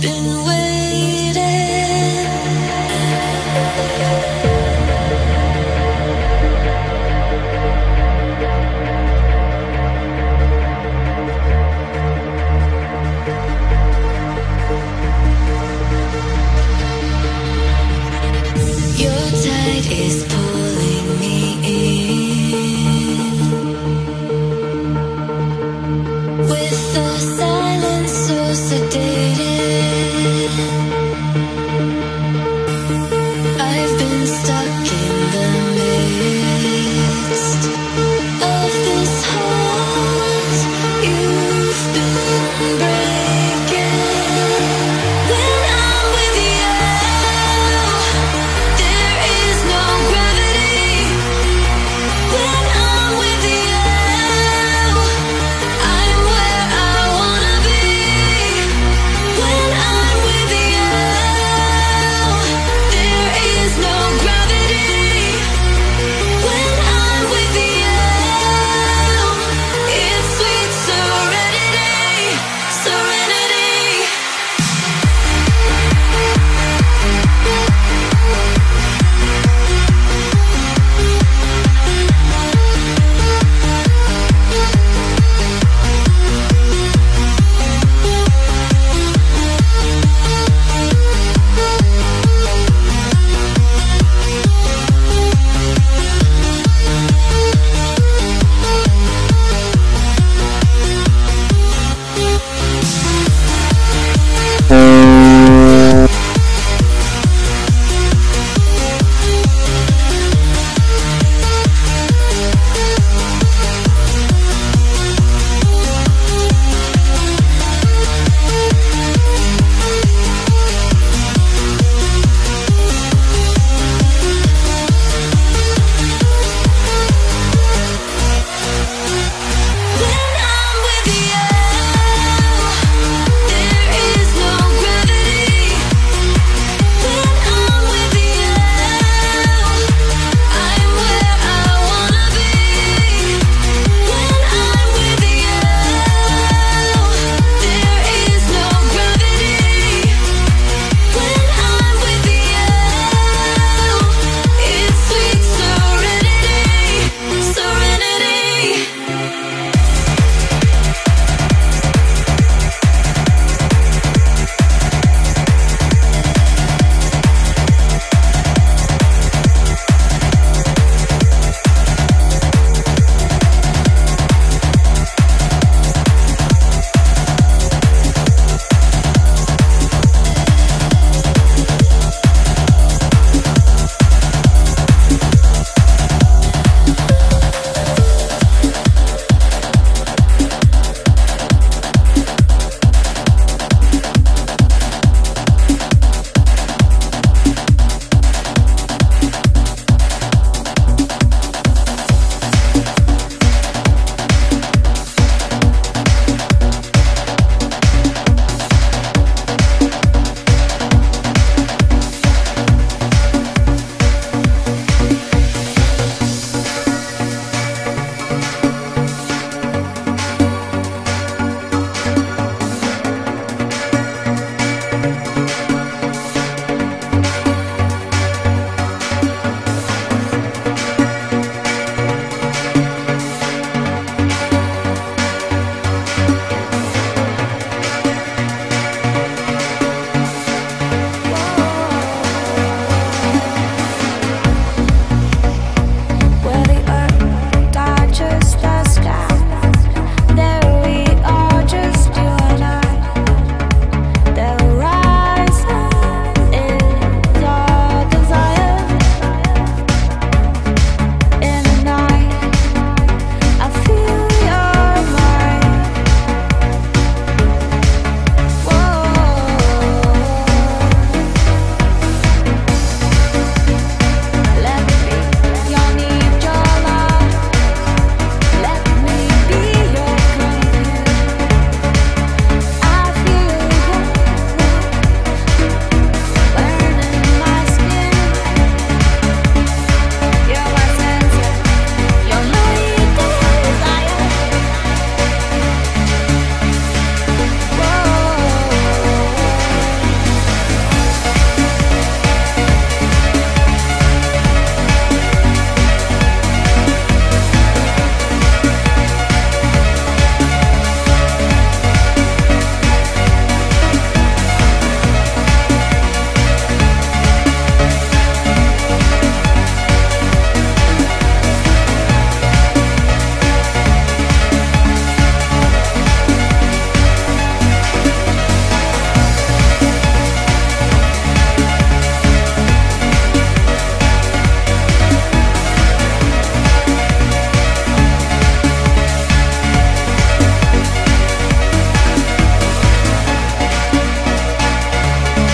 With the silence so sedated.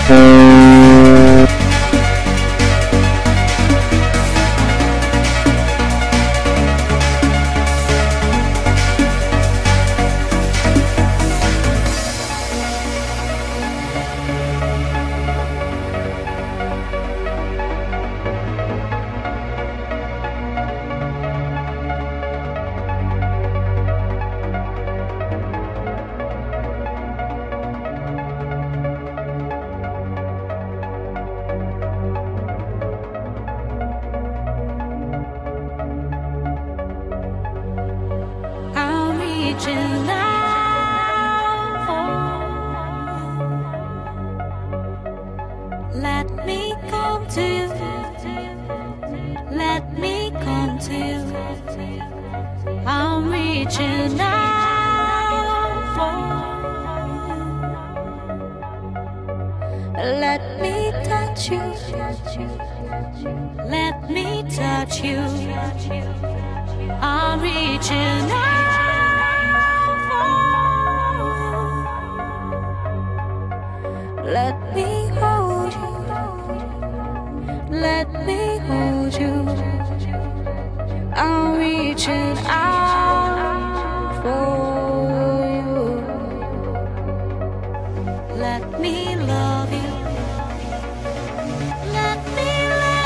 Reaching out for you. Let me come to you. Let me come to you. I'm reaching out for you. Let me touch you. Let me touch you. I'm reaching out. Let me hold you. Let me hold you. I'm reaching out for you. Let me love you. Let me love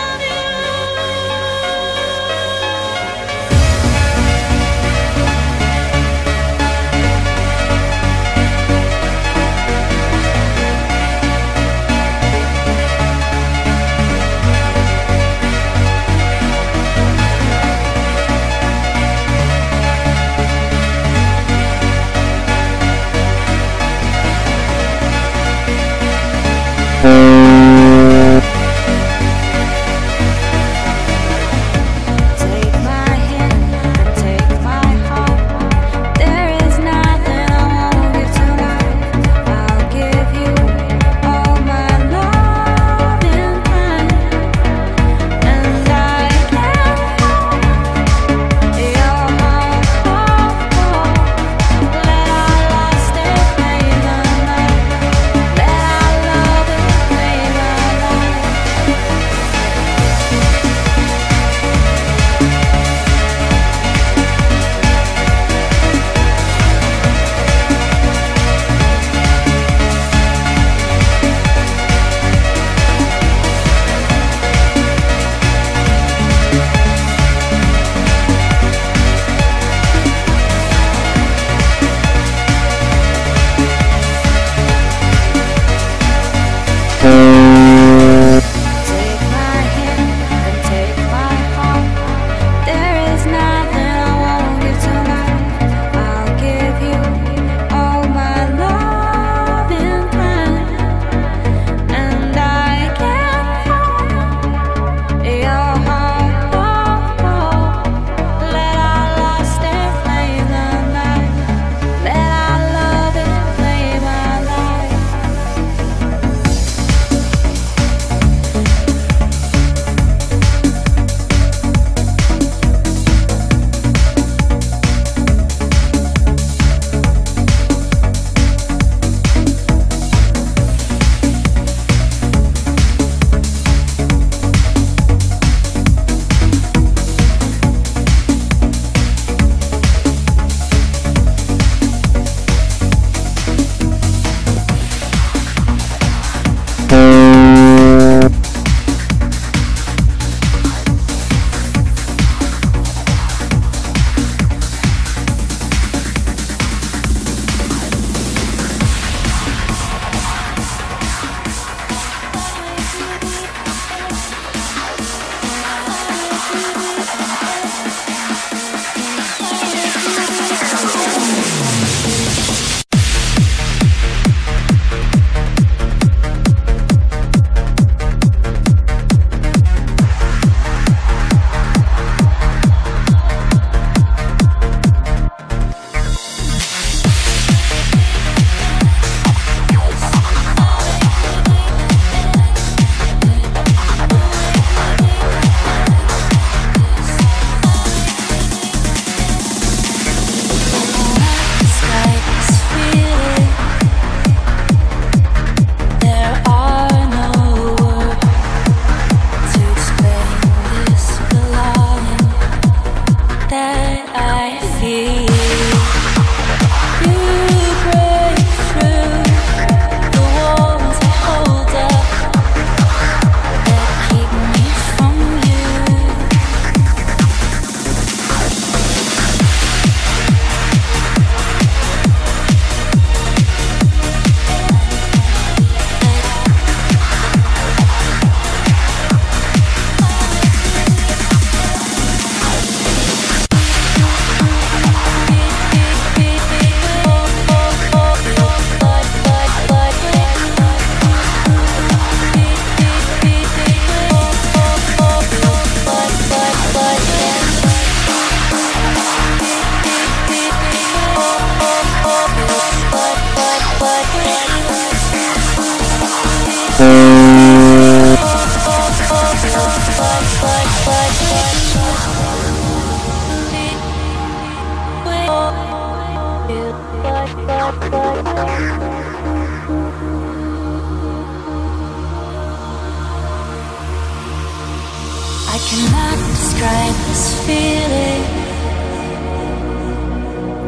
I cannot describe this feeling.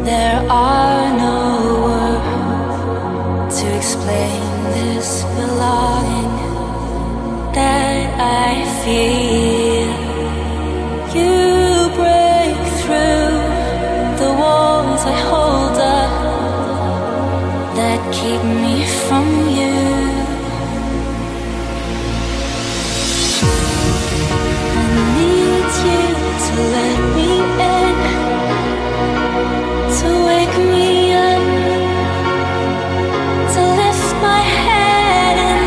There are no words to explain this belonging that I feel. You break through the walls I hold up that keep me from you. Let me in, to wake me up, to lift my head and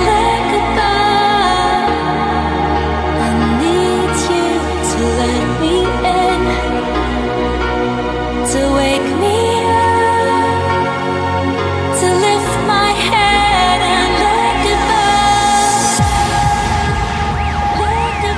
look above. I need you to let me in, to wake me up, to lift my head and look above. Look above.